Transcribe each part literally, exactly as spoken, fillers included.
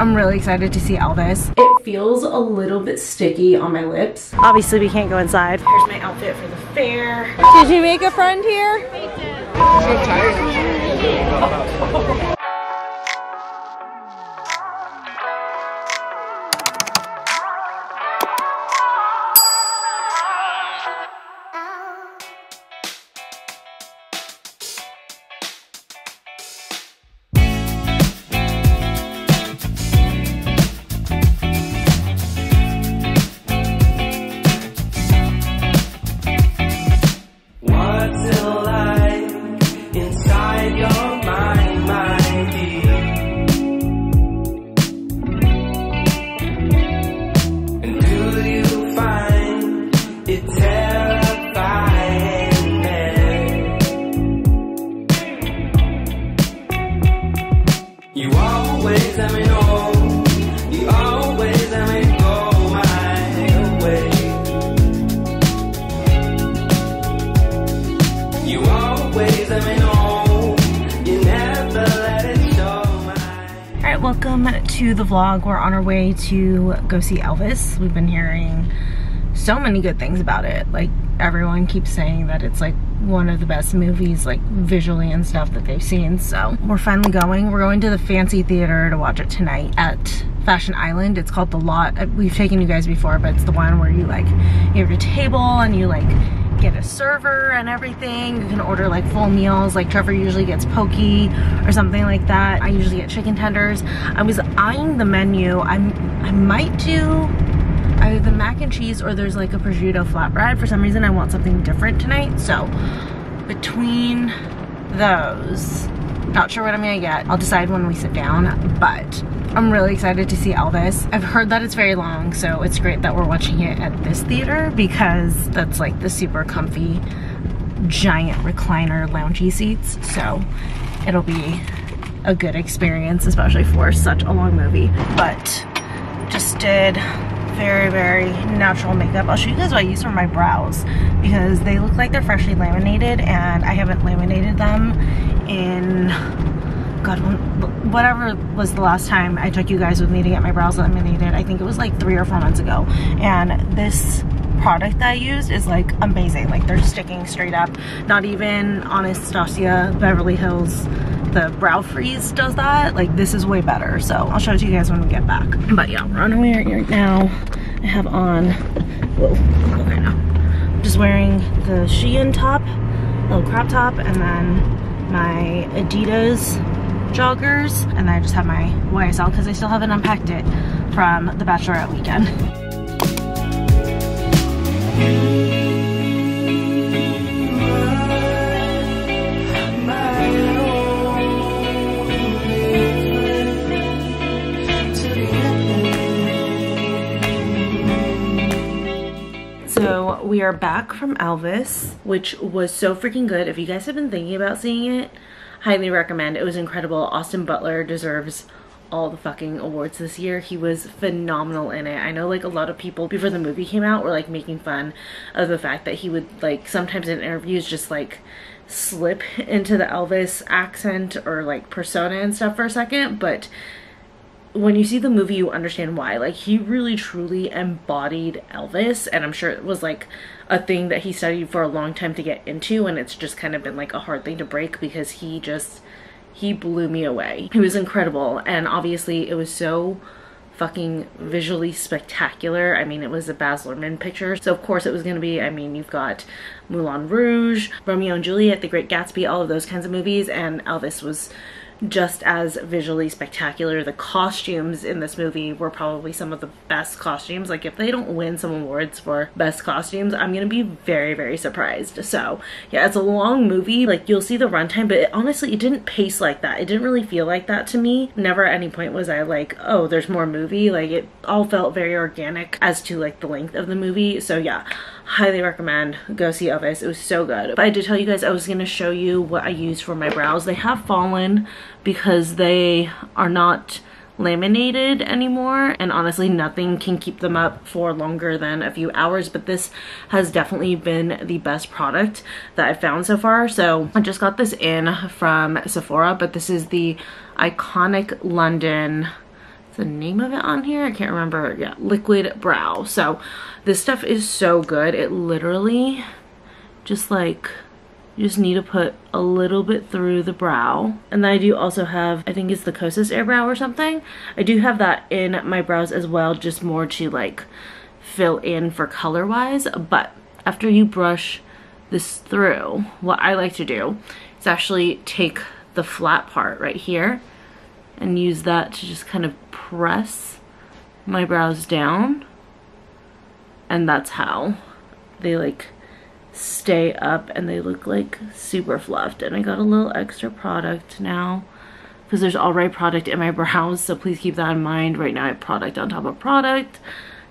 I'm really excited to see Elvis. It feels a little bit sticky on my lips. Obviously we can't go inside. Here's my outfit for the fair. Did you make a friend here? I did. I'm so tired. Welcome to the vlog. We're on our way to go see Elvis. We've been hearing so many good things about it. Like, everyone keeps saying that it's like one of the best movies, like visually and stuff, that they've seen. So we're finally going. We're going to the fancy theater to watch it tonight at Fashion Island. It's called The Lot. We've taken you guys before, but it's the one where you like you have your table and you like get a server and everything. You can order like full meals. Like Trevor usually gets pokey or something like that. I usually get chicken tenders. I was eyeing the menu. I'm I might do either the mac and cheese or there's like a prosciutto flatbread. For some reason I want something different tonight. So between those, not sure what I'm gonna get. I'll decide when we sit down, but I'm really excited to see Elvis. I've heard that it's very long, so it's great that we're watching it at this theater because that's like the super comfy, giant recliner loungy seats. So it'll be a good experience, especially for such a long movie. But just did very, very natural makeup. I'll show you guys what I use for my brows because they look like they're freshly laminated and I haven't laminated them in... God, whatever was the last time I took you guys with me to get my brows laminated. I think it was like three or four months ago. And this product that I used is like amazing. Like they're sticking straight up. Not even Anastasia Beverly Hills, the Brow Freeze does that. Like this is way better. So I'll show it to you guys when we get back. But yeah, we're on our way right now. I have on, whoa, okay now. I'm just wearing the Shein top, little crop top, and then my Adidas joggers, and I just have my Y S L because I still haven't unpacked it from the Bachelorette weekend. So we are back from Elvis, which was so freaking good. If you guys have been thinking about seeing it, highly recommend. It was incredible. Austin Butler deserves all the fucking awards this year. He was phenomenal in it. I know like a lot of people before the movie came out were like making fun of the fact that he would like sometimes in interviews just like slip into the Elvis accent or like persona and stuff for a second, but when you see the movie you understand why. Like he really truly embodied Elvis, and I'm sure it was like a thing that he studied for a long time to get into, and it's just kind of been like a hard thing to break because he just he blew me away. He was incredible, and obviously it was so fucking visually spectacular. I mean, it was a Baz Luhrmann picture, so of course it was gonna be. I mean, you've got Moulin Rouge, Romeo and Juliet, The Great Gatsby, all of those kinds of movies, and Elvis was just as visually spectacular. The costumes in this movie were probably some of the best costumes. Like if they don't win some awards for best costumes, I'm gonna be very, very surprised. So yeah, it's a long movie. Like you'll see the runtime, but it, honestly, it didn't pace like that. It didn't really feel like that to me. Never at any point was I like, oh, there's more movie. Like it all felt very organic as to like the length of the movie. So yeah, highly recommend. Go see Elvis. It was so good. But I did tell you guys I was gonna show you what I used for my brows. They have fallen because they are not laminated anymore, and honestly nothing can keep them up for longer than a few hours, but this has definitely been the best product that I've found so far. So I just got this in from Sephora, but this is the Iconic London the name of it on here, I can't remember. Yeah, liquid brow. So this stuff is so good. It literally just like, you just need to put a little bit through the brow. And then I do also have, I think it's the Kosas air brow or something. I do have that in my brows as well, just more to like fill in for color wise. But after you brush this through, what I like to do is actually take the flat part right here and use that to just kind of press my brows down, and that's how they like stay up and they look like super fluffed. And I got a little extra product now because there's already product in my brows, so please keep that in mind. Right now I have product on top of product,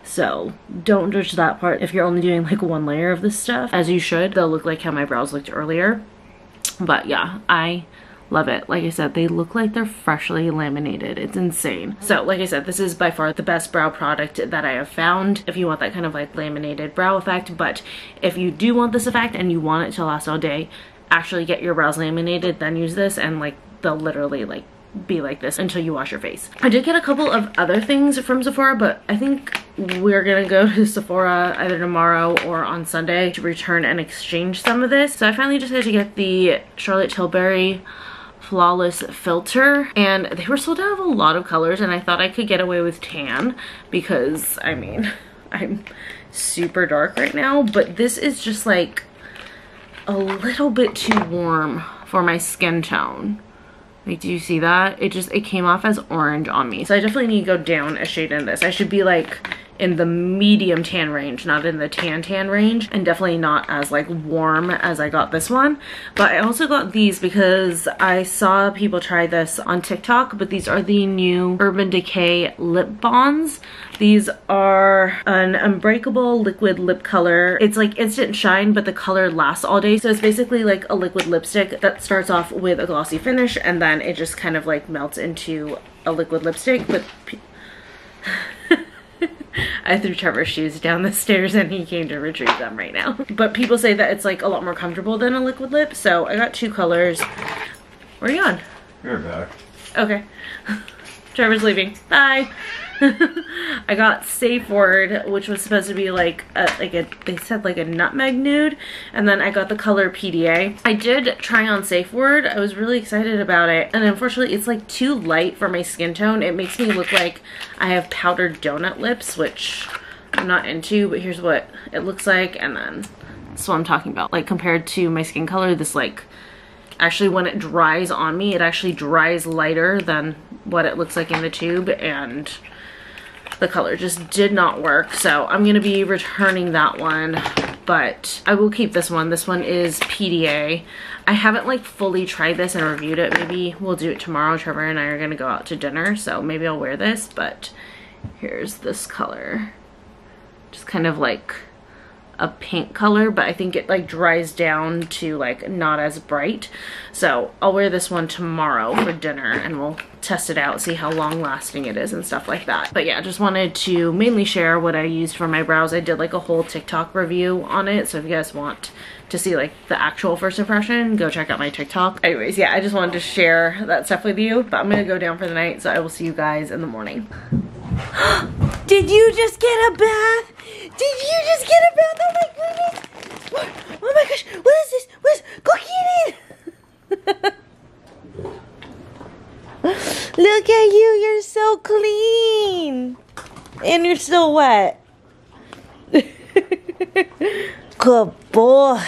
so don't judge that part. If you're only doing like one layer of this stuff, as you should, they'll look like how my brows looked earlier. But yeah, I love it. Like I said, they look like they're freshly laminated. It's insane. So like I said, this is by far the best brow product that I have found if you want that kind of like laminated brow effect. But if you do want this effect and you want it to last all day, actually get your brows laminated, then use this, and like they'll literally like be like this until you wash your face. I did get a couple of other things from Sephora, but I think we're gonna go to Sephora either tomorrow or on Sunday to return and exchange some of this. So I finally decided to get the Charlotte Tilbury Flawless Filter, and they were sold out of a lot of colors, and I thought I could get away with tan because, I mean, I'm super dark right now, but this is just like a little bit too warm for my skin tone. Like, do you see that? It just, it came off as orange on me. So I definitely need to go down a shade in this. I should be like in the medium tan range, not in the tan tan range, and definitely not as like warm as I got this one. But I also got these because I saw people try this on TikTok, but these are the new Urban Decay Lip Bonds. These are an unbreakable liquid lip color. It's like instant shine, but the color lasts all day. So it's basically like a liquid lipstick that starts off with a glossy finish, and then it just kind of like melts into a liquid lipstick. But I threw Trevor's shoes down the stairs and he came to retrieve them right now. But people say that it's like a lot more comfortable than a liquid lip. So I got two colors. Where are you on? You're back. Okay. Trevor's leaving. Bye. I got Safe Word, which was supposed to be like a, like a, they said like a nutmeg nude, and then I got the color P D A. I did try on Safe Word. I was really excited about it, and unfortunately it's like too light for my skin tone. It makes me look like I have powdered donut lips, which I'm not into, but here's what it looks like, and then that's what I'm talking about. Like compared to my skin color, this like actually when it dries on me, it actually dries lighter than what it looks like in the tube, and the color just did not work, so I'm gonna be returning that one, but I will keep this one. This one is P D A. I haven't like fully tried this and reviewed it. Maybe we'll do it tomorrow. Trevor and I are gonna go out to dinner, so maybe I'll wear this, but here's this color. Just kind of like a pink color, but I think it like dries down to like not as bright. So I'll wear this one tomorrow for dinner and we'll test it out, see how long lasting it is and stuff like that. But yeah, just wanted to mainly share what I used for my brows. I did like a whole TikTok review on it, so if you guys want to see like the actual first impression, go check out my TikTok. Anyways, yeah, I just wanted to share that stuff with you, but I'm gonna go down for the night, so I will see you guys in the morning. Did you just get a bath? Did you just get a bath? Oh my goodness! What? Oh my gosh! What is this? What is? Go get it! Look at you! You're so clean, and you're so wet. Good boy.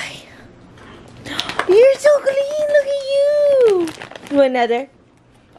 You're so clean. Look at you. Do another.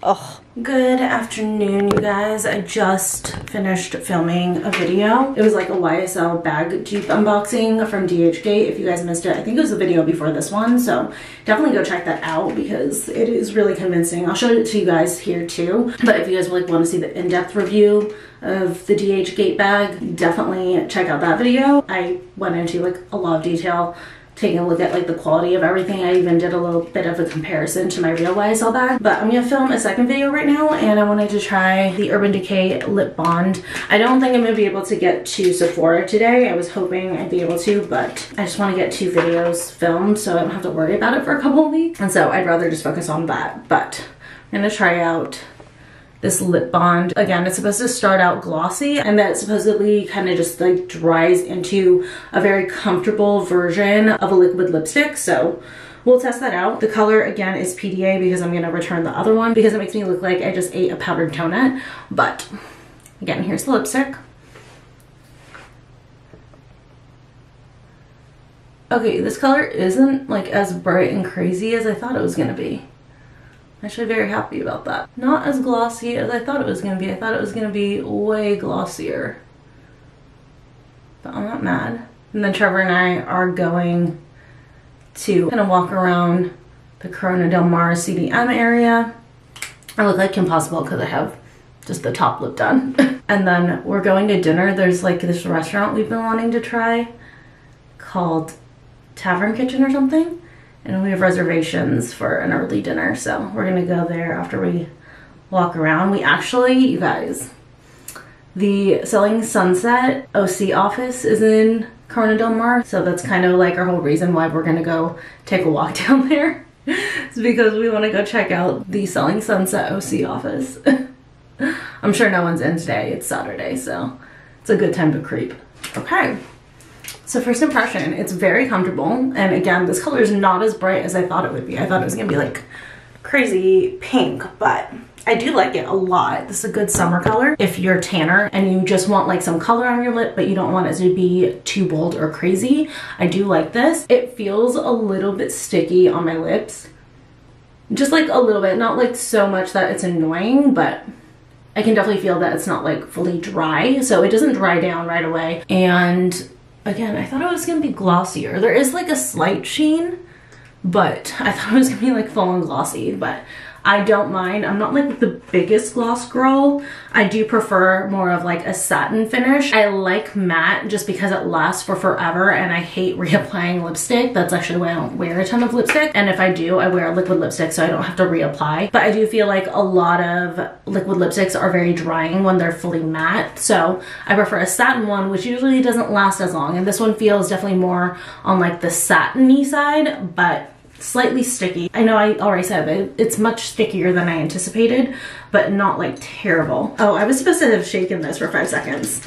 Oh. Good afternoon, you guys. I just finished filming a video. It was like a Y S L bag dupe unboxing from DHgate. If you guys missed it, I think it was the video before this one, so definitely go check that out because it is really convincing. I'll show it to you guys here too, but if you guys like want to see the in-depth review of the DHgate bag, definitely check out that video. I went into like a lot of detail, taking a look at like the quality of everything. I even did a little bit of a comparison to my real Y S L bag. But I'm gonna film a second video right now, and I wanted to try the Urban Decay Lip Bond. I don't think I'm gonna be able to get to Sephora today. I was hoping I'd be able to, but I just want to get two videos filmed so I don't have to worry about it for a couple of weeks, and so I'd rather just focus on that. But I'm gonna try out this lip bond. Again, it's supposed to start out glossy, and that supposedly kind of just like dries into a very comfortable version of a liquid lipstick. So we'll test that out. The color again is P D A because I'm gonna return the other one because it makes me look like I just ate a powdered donut. But again, here's the lipstick. Okay, this color isn't like as bright and crazy as I thought it was gonna be. I'm actually very happy about that. Not as glossy as I thought it was gonna be. I thought it was gonna be way glossier, but I'm not mad. And then Trevor and I are going to kind of walk around the Corona del Mar C D M area. I look like Kim Possible because I have just the top lip done. And then we're going to dinner. There's like this restaurant we've been wanting to try called Tavern Kitchen or something, and we have reservations for an early dinner, so we're gonna go there after we walk around. We actually, you guys, the Selling Sunset O C office is in Corona del Mar, so that's kind of like our whole reason why we're gonna go take a walk down there. It's because we want to go check out the Selling Sunset O C office. I'm sure no one's in today. It's Saturday, so it's a good time to creep. Okay, so first impression, it's very comfortable. And again, this color is not as bright as I thought it would be. I thought it was gonna be like crazy pink, but I do like it a lot. This is a good summer color if you're tanner and you just want like some color on your lip, but you don't want it to be too bold or crazy. I do like this. It feels a little bit sticky on my lips. Just like a little bit, not like so much that it's annoying, but I can definitely feel that it's not like fully dry. So it doesn't dry down right away. And again, I thought it was gonna be glossier. There is like a slight sheen, but I thought it was gonna be like full and glossy, but I don't mind. I'm not like the biggest gloss girl. I do prefer more of like a satin finish. I like matte just because it lasts for forever and I hate reapplying lipstick. That's actually why I don't wear a ton of lipstick. And if I do, I wear a liquid lipstick so I don't have to reapply. But I do feel like a lot of liquid lipsticks are very drying when they're fully matte. So I prefer a satin one, which usually doesn't last as long. And this one feels definitely more on like the satiny side, but slightly sticky. I know I already said it, it's much stickier than I anticipated, but not like terrible. Oh, I was supposed to have shaken this for five seconds.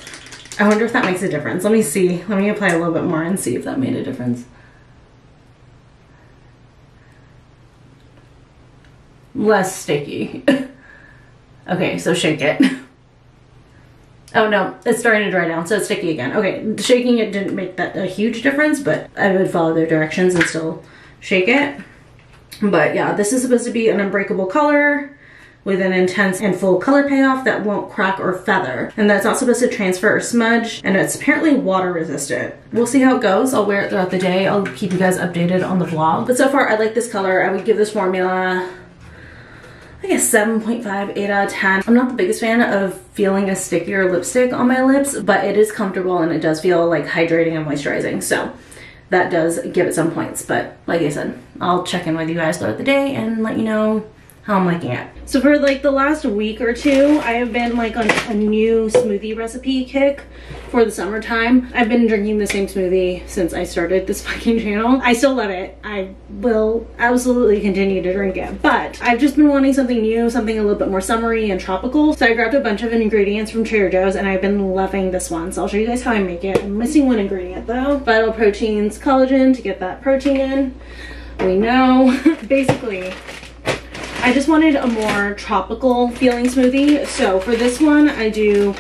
I wonder if that makes a difference. Let me see. Let me apply a little bit more and see if that made a difference. Less sticky. Okay, so shake it. Oh no, it's starting to dry down, so it's sticky again. Okay, shaking it didn't make that a huge difference, but I would follow their directions and still shake it. But yeah, this is supposed to be an unbreakable color with an intense and full color payoff that won't crack or feather, and that's not supposed to transfer or smudge, and it's apparently water resistant. We'll see how it goes. I'll wear it throughout the day. I'll keep you guys updated on the vlog, but so far I like this color. I would give this formula I guess seven point five, eight out of ten. I'm not the biggest fan of feeling a stickier lipstick on my lips, but it is comfortable and it does feel like hydrating and moisturizing, so that does give it some points. But like I said, I'll check in with you guys throughout the day and let you know how I'm liking it. So for like the last week or two, I have been like on a new smoothie recipe kick for the summertime. I've been drinking the same smoothie since I started this fucking channel. I still love it. I will absolutely continue to drink it, but I've just been wanting something new, something a little bit more summery and tropical. So I grabbed a bunch of ingredients from Trader Joe's and I've been loving this one. So I'll show you guys how I make it. I'm missing one ingredient though. Vital Proteins collagen to get that protein in. We know. Basically, I just wanted a more tropical feeling smoothie. So for this one, I do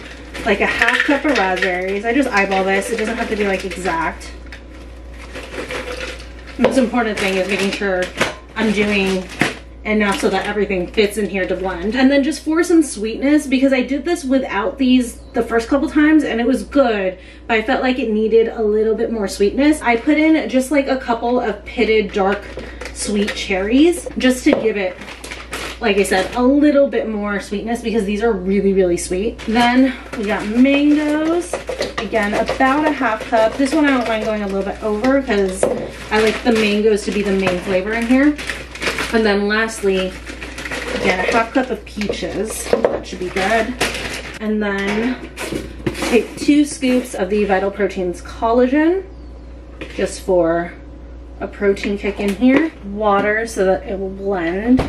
like a half cup of raspberries. I just eyeball this. It doesn't have to be like exact. The most important thing is making sure I'm doing enough so that everything fits in here to blend. And then just for some sweetness, because I did this without these the first couple times and it was good, but I felt like it needed a little bit more sweetness. I put in just like a couple of pitted dark sweet cherries just to give it, like I said, a little bit more sweetness because these are really, really sweet. Then we got mangoes. Again, about a half cup. This one I don't mind going a little bit over because I like the mangoes to be the main flavor in here. And then lastly, again, a half cup of peaches. That should be good. And then take two scoops of the Vital Proteins collagen just for a protein kick in here. Water so that it will blend.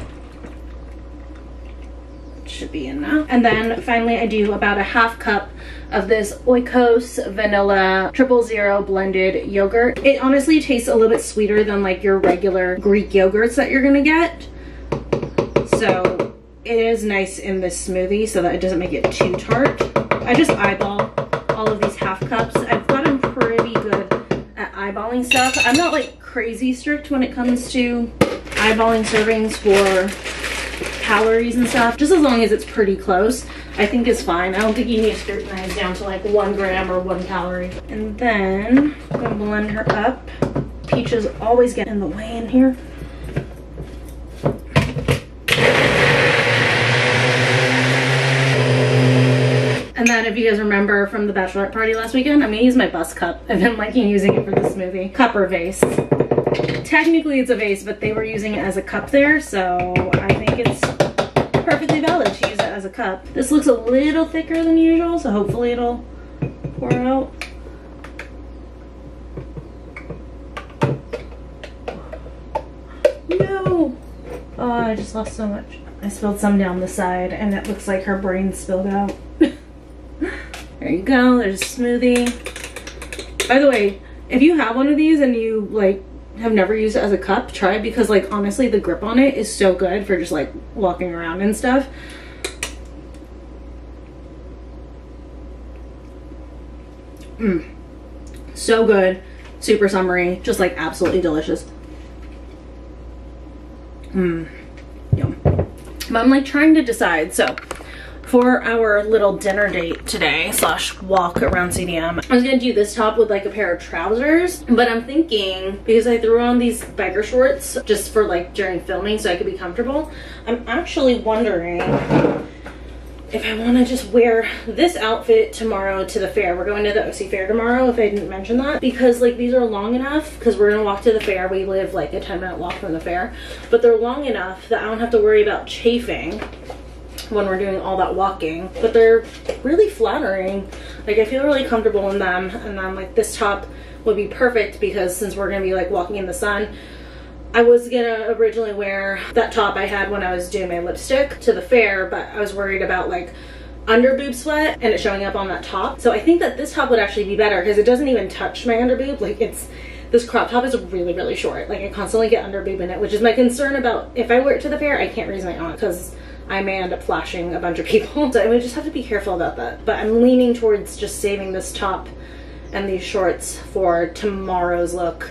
should be in that. And then finally I do about a half cup of this Oikos vanilla triple zero blended yogurt. It honestly tastes a little bit sweeter than like your regular Greek yogurts that you're gonna get. So it is nice in this smoothie so that it doesn't make it too tart. I just eyeball all of these half cups. I've gotten pretty good at eyeballing stuff. I'm not like crazy strict when it comes to eyeballing servings for calories and stuff, just as long as it's pretty close, I think it's fine. I don't think you need to scrutinize down to like one gram or one calorie. And then I'm gonna blend her up. Peaches always get in the way in here. And then if you guys remember from the Bachelorette party last weekend, I'm gonna use my bus cup. I've been liking using it for the smoothie. Cup or vase. Technically it's a vase, but they were using it as a cup there, so I think it's perfectly valid to use it as a cup. This looks a little thicker than usual, so hopefully it'll pour out. No! Oh, I just lost so much. I spilled some down the side, and it looks like her brain spilled out. There you go, there's a smoothie. By the way, if you have one of these and you like have never used it as a cup, try it, because like honestly the grip on it is so good for just like walking around and stuff. Mm. So good, super summery, just like absolutely delicious. Mmm, yum. But I'm like trying to decide, so for our little dinner date today slash walk around C D M, I was gonna do this top with like a pair of trousers, but I'm thinking because I threw on these biker shorts just for like during filming so I could be comfortable, I'm actually wondering if I want to just wear this outfit tomorrow to the fair. We're going to the O C fair tomorrow, if I didn't mention that, because like these are long enough, because we're gonna walk to the fair. We live like a ten minute walk from the fair, but they're long enough that I don't have to worry about chafing when we're doing all that walking, but they're really flattering. Like I feel really comfortable in them, and I'm like, this top would be perfect because since we're gonna be like walking in the sun. I was gonna originally wear that top I had when I was doing my lipstick to the fair, but I was worried about like under boob sweat and it showing up on that top. So I think that this top would actually be better because it doesn't even touch my under boob. Like it's, this crop top is really, really short. Like I constantly get under boob in it, which is my concern about if I wear it to the fair, I can't raise my arm because I may end up flashing a bunch of people. So I would just have to be careful about that. But I'm leaning towards just saving this top and these shorts for tomorrow's look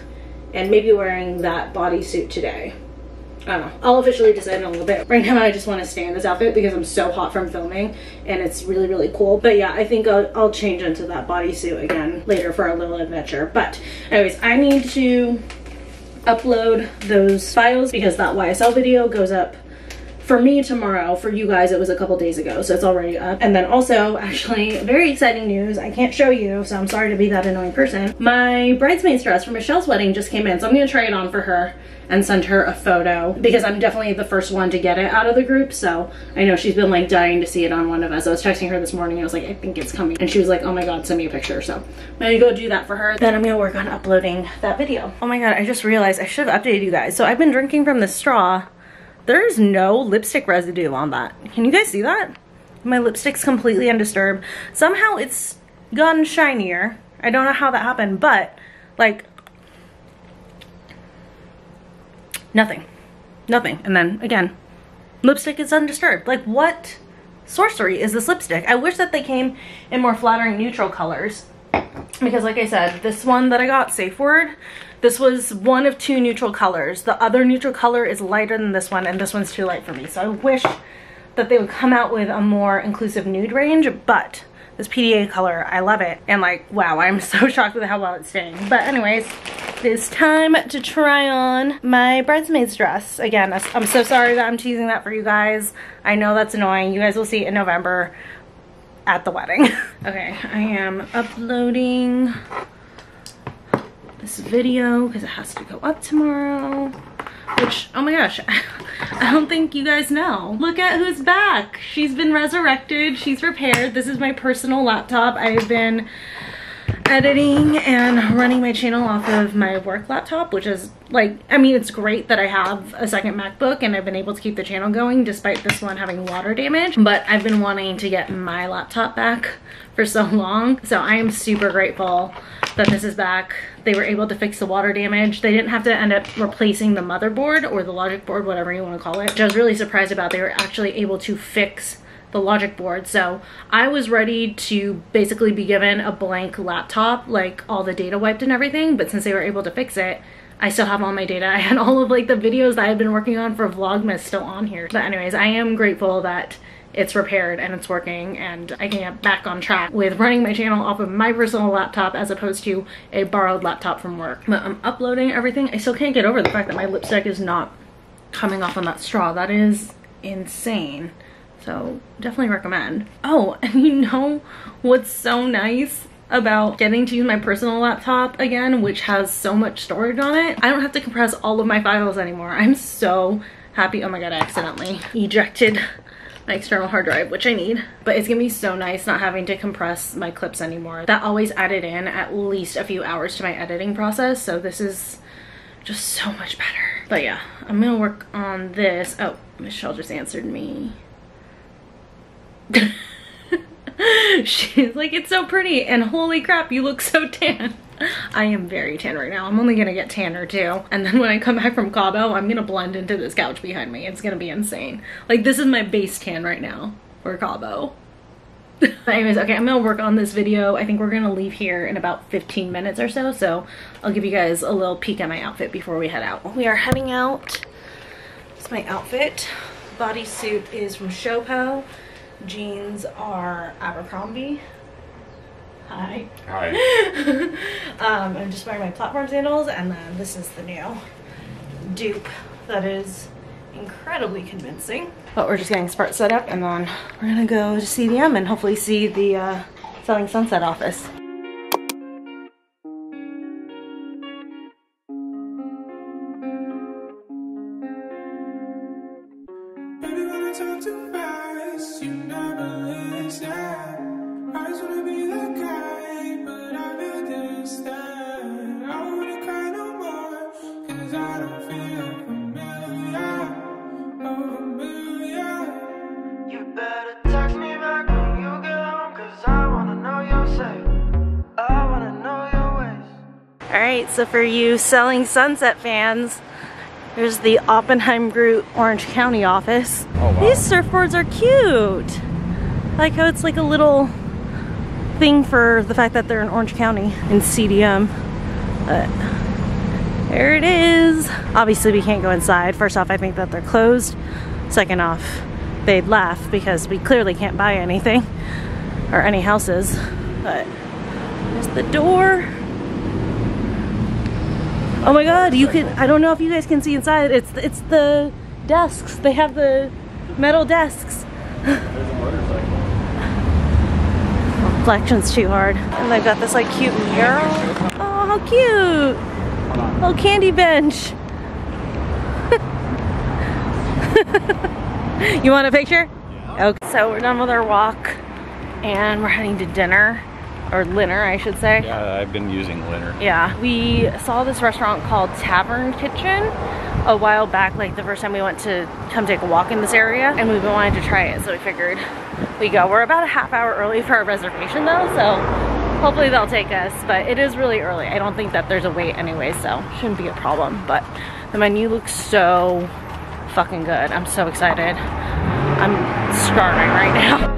and maybe wearing that bodysuit today. I don't know. I'll officially decide in a little bit. Right now I just want to stay in this outfit because I'm so hot from filming and it's really, really cool. But yeah, I think I'll, I'll change into that bodysuit again later for our little adventure. But anyways, I need to upload those files because that Y S L video goes up for me tomorrow. For you guys, it was a couple days ago, so it's already up. And then also, actually, very exciting news. I can't show you, so I'm sorry to be that annoying person. My bridesmaid's dress for Michelle's wedding just came in, so I'm gonna try it on for her and send her a photo because I'm definitely the first one to get it out of the group. So I know she's been like dying to see it on one of us. I was texting her this morning, I was like, I think it's coming. And she was like, oh my God, send me a picture. So I'm gonna go do that for her. Then I'm gonna work on uploading that video. Oh my God, I just realized I should have updated you guys. So I've been drinking from this straw. There's no lipstick residue on that. Can you guys see that? My lipstick's completely undisturbed. Somehow it's gone shinier. I don't know how that happened, but like nothing, nothing. And then again, lipstick is undisturbed. Like what sorcery is this lipstick? I wish that they came in more flattering neutral colors because like I said, this one that I got, safe word, this was one of two neutral colors. The other neutral color is lighter than this one, and this one's too light for me. So I wish that they would come out with a more inclusive nude range, but this P D A color, I love it. And like, wow, I'm so shocked with how well it's staying. But anyways, it is time to try on my bridesmaid's dress. Again, I'm so sorry that I'm teasing that for you guys. I know that's annoying. You guys will see it in November at the wedding. Okay, I am uploading this video because it has to go up tomorrow, which, oh my gosh, I don't think you guys know. Look at who's back. She's been resurrected. She's repaired. This is my personal laptop. I've been editing and running my channel off of my work laptop, which is like, I mean, it's great that I have a second MacBook and I've been able to keep the channel going despite this one having water damage, but I've been wanting to get my laptop back for so long. So I am super grateful that this is back. They were able to fix the water damage. They didn't have to end up replacing the motherboard or the logic board, whatever you want to call it, which I was really surprised about. They were actually able to fix the logic board. So I was ready to basically be given a blank laptop, like all the data wiped and everything, but since they were able to fix it, I still have all my data. I had all of like the videos that I've been working on for Vlogmas still on here. But anyways, I am grateful that it's repaired and it's working and I can get back on track with running my channel off of my personal laptop as opposed to a borrowed laptop from work. But I'm uploading everything. I still can't get over the fact that my lipstick is not coming off on that straw. That is insane. So definitely recommend. Oh, and you know what's so nice about getting to use my personal laptop again, which has so much storage on it? I don't have to compress all of my files anymore. I'm so happy. Oh my God, I accidentally ejected my external hard drive, which I need, but it's gonna be so nice not having to compress my clips anymore. That always added in at least a few hours to my editing process, so this is just so much better. But yeah, I'm gonna work on this. Oh, Michelle just answered me. She's like, it's so pretty and holy crap, you look so tan. I am very tan right now. I'm only gonna get tanner too. And then when I come back from Cabo, I'm gonna blend into this couch behind me. It's gonna be insane. Like, this is my base tan right now for Cabo. Anyways, okay, I'm gonna work on this video. I think we're gonna leave here in about fifteen minutes or so. So I'll give you guys a little peek at my outfit before we head out. We are heading out. It's my outfit. Bodysuit is from Shopo. Jeans are Abercrombie. Hi. Hi. um, I'm just wearing my platform sandals, and then this is the new dupe that is incredibly convincing. But we're just getting Spart set up, and then we're gonna go to C D M and hopefully see the uh, Selling Sunset office. So for you Selling Sunset fans, there's the Oppenheim Group Orange County office. Oh, wow. These surfboards are cute. I like how it's like a little thing for the fact that they're in Orange County in C D M. But there it is. Obviously we can't go inside. First off, I think that they're closed. Second off, they'd laugh because we clearly can't buy anything or any houses. But there's the door. Oh my God, you can, I don't know if you guys can see inside, it's it's the desks. They have the metal desks. There's a motorcycle. Reflection's too hard. And they've got this like cute mural. Oh, how cute. Little candy bench. You want a picture? Yeah. Okay. So we're done with our walk and we're heading to dinner. Or Linner, I should say. Yeah, I've been using Linner. Yeah. We saw this restaurant called Tavern Kitchen a while back, like the first time we went to come take a walk in this area, and we've been wanting to try it, so we figured we go. We're about a half hour early for our reservation though, so hopefully they'll take us, but it is really early. I don't think that there's a wait anyway, so shouldn't be a problem, but the menu looks so fucking good. I'm so excited. I'm starving right now.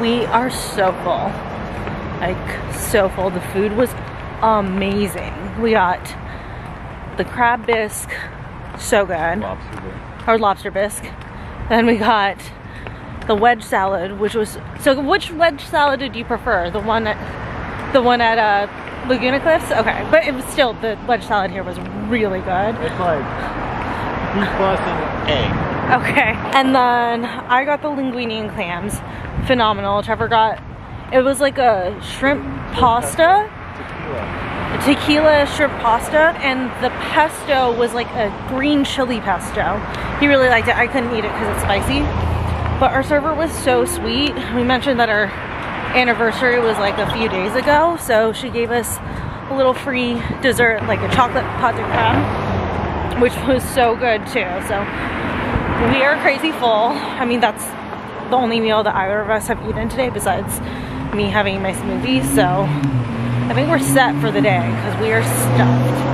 We are so full, like so full. The food was amazing. We got the crab bisque, so good. Lobster bisque. Or lobster bisque. Then we got the wedge salad, which was so good. Which wedge salad did you prefer? The one at the one at uh, Laguna Cliffs? Okay, but it was still, the wedge salad here was really good. It's like beef plus and egg. Okay, and then I got the linguine and clams. Phenomenal. Trevor got, it was like a shrimp pasta. Tequila. tequila shrimp pasta, and the pesto was like a green chili pesto. He really liked it. I couldn't eat it because it's spicy, but our server was so sweet. We mentioned that our anniversary was like a few days ago, so she gave us a little free dessert, like a chocolate pot de crème, which was so good too. So we are crazy full. I mean, that's the only meal that either of us have eaten today besides me having my smoothie, so I think we're set for the day because we are stuffed.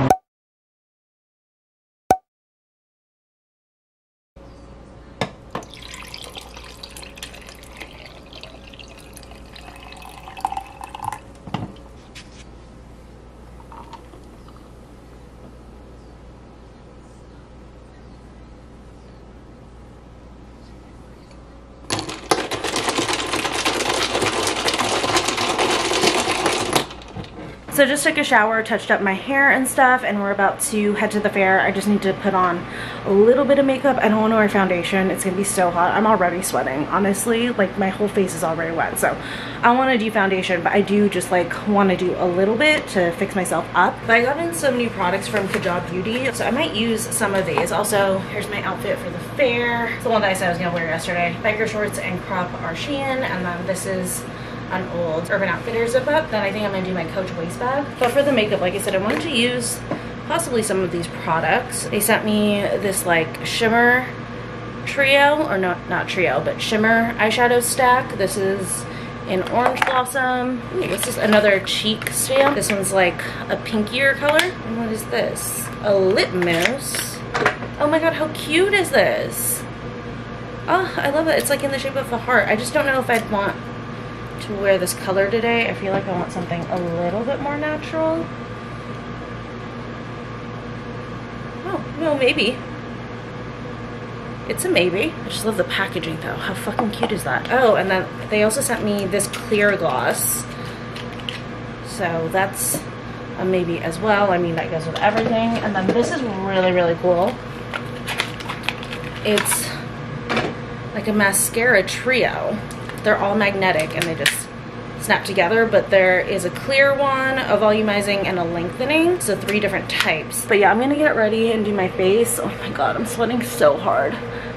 So just took a shower, touched up my hair and stuff, and we're about to head to the fair. I just need to put on a little bit of makeup. I don't want to wear foundation. It's going to be so hot. I'm already sweating, honestly. Like, my whole face is already wet. So I want to do foundation, but I do just, like, want to do a little bit to fix myself up. But I got in some new products from Kajab Beauty, so I might use some of these. Also, here's my outfit for the fair. It's the one that I said I was going to wear yesterday. Biker shorts and crop are Shein, and then this is an old Urban Outfitters zip up. Then I think I'm gonna do my Coach waist bag. But for the makeup, like I said, I wanted to use possibly some of these products. They sent me this like shimmer trio, or not not trio, but shimmer eyeshadow stack. This is in Orange Blossom. Ooh, this is another cheek stamp. This one's like a pinkier color. And what is this? A lip mousse. Oh my god, how cute is this? Oh, I love it. It's like in the shape of a heart. I just don't know if I'd want to wear this color today. I feel like I want something a little bit more natural. Oh, no, maybe. It's a maybe. I just love the packaging though. How fucking cute is that? Oh, and then they also sent me this clear gloss. So that's a maybe as well. I mean, that goes with everything. And then this is really, really cool. It's like a mascara trio. They're all magnetic and they just snap together, but there is a clear one, a volumizing, and a lengthening, so three different types. But yeah, I'm gonna get ready and do my face. Oh my god, I'm sweating so hard.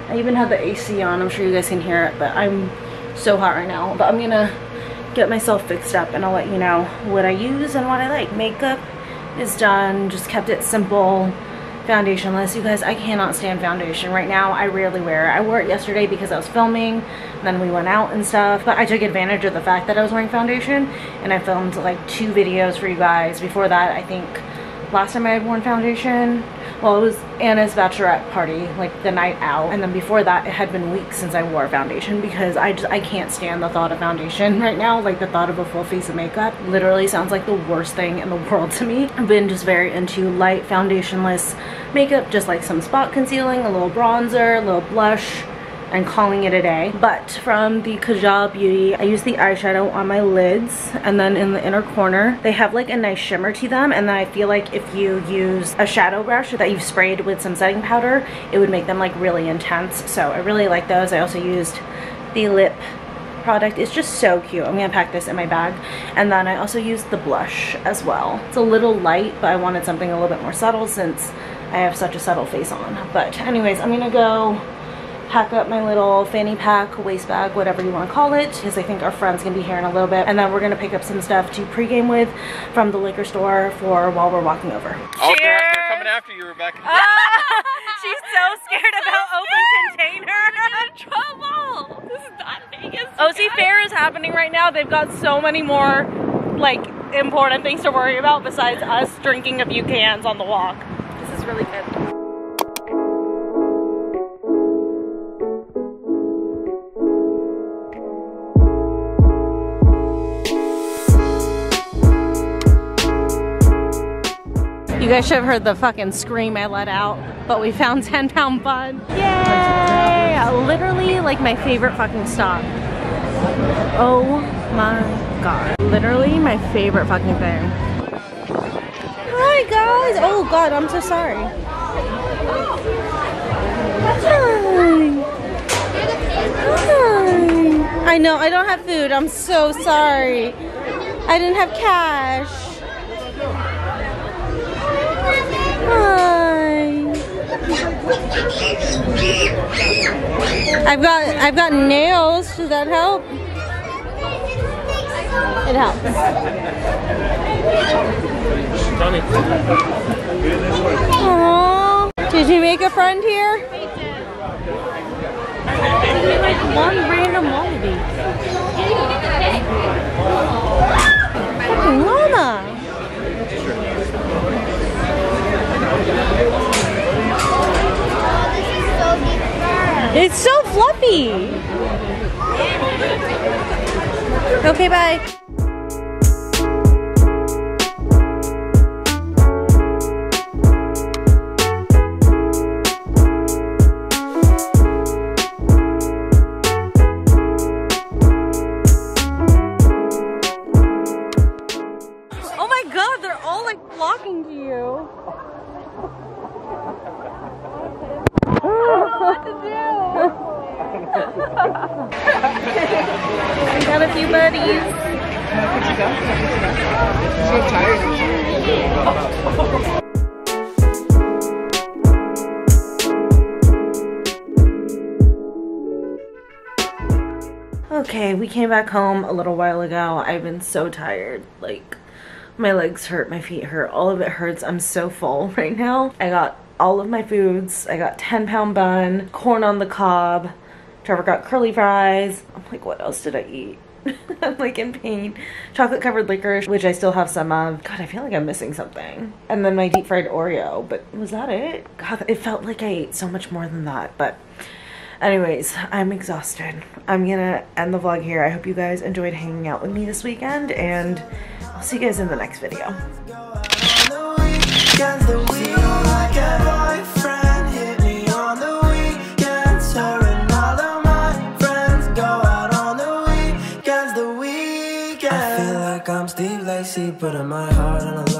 I even had the A C on. I'm sure you guys can hear it, but I'm so hot right now. But I'm gonna get myself fixed up and I'll let you know what I use and what I like. Makeup is done, just kept it simple. Foundationless, you guys. I cannot stand foundation right now. I rarely wear it. I wore it yesterday because I was filming, and then we went out and stuff, but I took advantage of the fact that I was wearing foundation, and I filmed like two videos for you guys. Before that, I think last time I had worn foundation, well, it was Anna's bachelorette party, like the night out, and then before that it had been weeks since I wore foundation because I just I can't stand the thought of foundation right now. Like, the thought of a full face of makeup literally sounds like the worst thing in the world to me. I've been just very into light foundationless makeup, just like some spot concealing, a little bronzer, a little blush, and calling it a day. But from the Kajab Beauty, I use the eyeshadow on my lids, and then in the inner corner they have like a nice shimmer to them, and then I feel like if you use a shadow brush that you've sprayed with some setting powder, it would make them like really intense. So I really like those. I also used the lip product. It's just so cute. I'm gonna pack this in my bag. And then I also used the blush as well. It's a little light, but I wanted something a little bit more subtle since I have such a subtle face on. But anyways, I'm gonna go pack up my little fanny pack, waist bag, whatever you want to call it, because I think our friend's gonna be here in a little bit, and then we're gonna pick up some stuff to pregame with from the liquor store for while we're walking over. Oh, they're, they're coming after you, Rebecca. Oh, she's so scared about open container. I'm in trouble. This is not Vegas. O C Fair is happening right now. They've got so many more like important things to worry about besides us drinking a few cans on the walk. This is really good. You guys should have heard the fucking scream I let out, but we found ten pound bud. Yay! Literally like my favorite fucking stop. Oh my god. Literally my favorite fucking thing. Hi guys! Oh god, I'm so sorry. Hi. Hi. I know, I don't have food. I'm so sorry. I didn't have cash. Hi. I've got I've got nails. Does that help? It helps. Aww. Did you make a friend here? Like one random wallaby. Fucking llama. It's so fluffy. Okay, bye. Okay, we came back home a little while ago. I've been so tired. Like, my legs hurt, my feet hurt, all of it hurts. I'm so full right now. I got all of my foods. I got ten pound bun, corn on the cob. Trevor got curly fries. I'm like, what else did I eat? I'm like in pain. Chocolate covered licorice, which I still have some of. God, I feel like I'm missing something. And then my deep fried Oreo, but was that it? God, it felt like I ate so much more than that, but anyways, I'm exhausted. I'm gonna end the vlog here. I hope you guys enjoyed hanging out with me this weekend, and I'll see you guys in the next video. But in my heart and I love